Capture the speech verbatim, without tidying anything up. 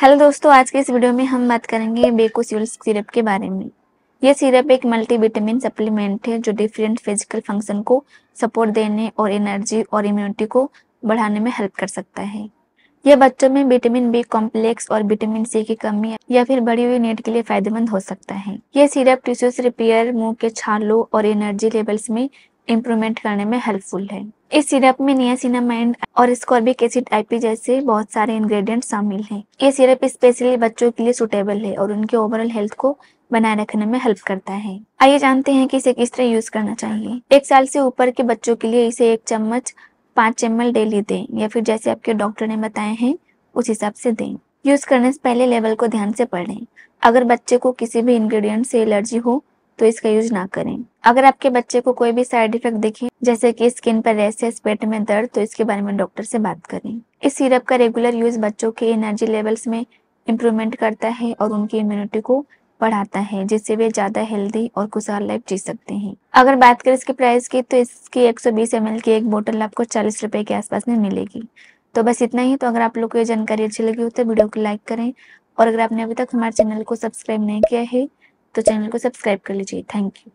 Hello दोस्तों, आज के इस वीडियो में हम बात करेंगे बेकोस्यूल्स सिरप के बारे में। यह सिरप एक मल्टीविटामिन सप्लीमेंट है जो डिफरेंट फिजिकल फंक्शन को सपोर्ट देने और एनर्जी और इम्यूनिटी को बढ़ाने में हेल्प कर सकता है। यह बच्चों में विटामिन बी कॉम्प्लेक्स और विटामिन सी की कमी या फिर बढ़ी हुई नीड के लिए फायदेमंद हो सकता है। यह सिरप टिश्यू रिपेयर, मुँह के छालों और एनर्जी लेवल्स में इम्प्रूवमेंट करने में हेल्पफुल है। इस सिरप में नियासिनामाइड और स्कॉर्बिक एसिड आईपी जैसे बहुत सारे इंग्रेडिएंट शामिल हैं। ये सिरप स्पेशली बच्चों के लिए सुटेबल है और उनके ओवरऑल हेल्थ को बनाए रखने में हेल्प करता है। आइए जानते हैं कि इसे किस तरह यूज करना चाहिए। एक साल से ऊपर के बच्चों के लिए इसे एक चम्मच पाँच एम एल डेली दें या फिर जैसे आपके डॉक्टर ने बताए हैं उस हिसाब से दें। यूज करने से पहले लेवल को ध्यान से पढ़ें। अगर बच्चे को किसी भी इंग्रेडिएंट से एलर्जी हो तो इसका यूज ना करें। अगर आपके बच्चे को कोई भी साइड इफेक्ट दिखे जैसे कि स्किन पर रैशेस, पेट में दर्द, तो इसके बारे में डॉक्टर से बात करें। इस सिरप का रेगुलर यूज बच्चों के एनर्जी लेवल्स में इम्प्रूवमेंट करता है और उनकी इम्यूनिटी को बढ़ाता है, जिससे वे ज्यादा हेल्दी और खुशहाल लाइफ जी सकते हैं। अगर बात करें इसके प्राइस की, तो इसकी एक सौ बीस एम एल की एक बोतल आपको चालीस रुपए के आसपास में मिलेगी। तो बस इतना ही। तो अगर आप लोग को ये जानकारी अच्छी लगी हो तो वीडियो को लाइक करें, और अगर आपने अभी तक हमारे चैनल को सब्सक्राइब नहीं किया है तो चैनल को सब्सक्राइब कर लीजिए। Thank you.